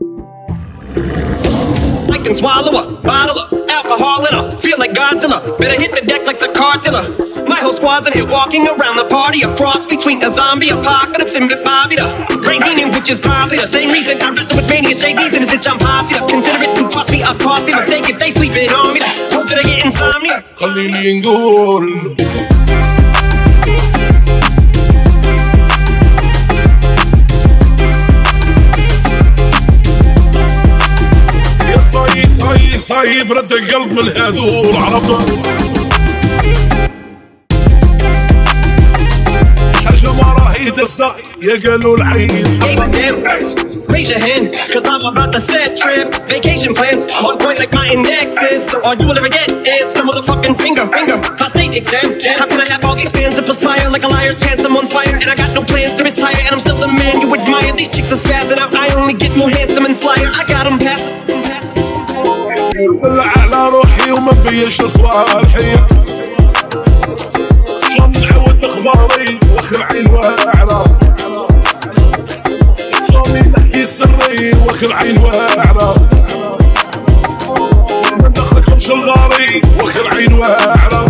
I can swallow a bottle of alcohol and I feel like Godzilla. Better hit the deck like the Cartilla. My whole squad's in here walking around the party, a cross between a zombie apocalypse and Bobby the Great Meaning, which is probably the same reason I wrestle with mania shakies and it's itch I'm posse up. Consider it to cost me a costly mistake if they sleeping on me. Hope that I get insomnia. Colleen Gold. صايب رد القلب من هذول عرفنا حاجة ما راهي تصدق يا قالوا العيس. Raise your hand, cause I'm about to set trip vacation plans on point like my index is. So all you will ever get is the motherfucking finger. High state exam. How can I have all these fans that perspire like a liar's pants? I'm on fire and I got no plans to retire, and I'm still the man you admire. These chicks are spazzing out, I only get more handsome and flyer. I got them past. بلع على روحي وما بيش صوالحي شلون نعود اخباري واخر عين واعرف شلون نحكي سري واخر عين واعرف ما ندخلكم شلغاري واخر عين واعرف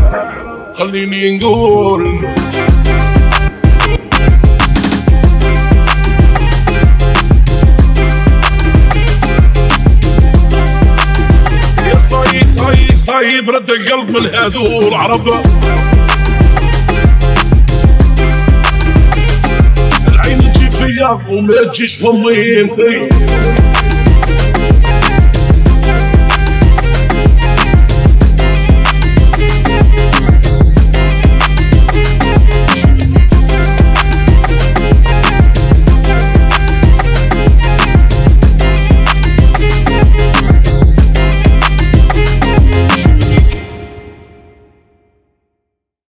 خليني نقول صايب رد القلب من هذول عربة العين تجي فيا وما تجيش فمي انتي.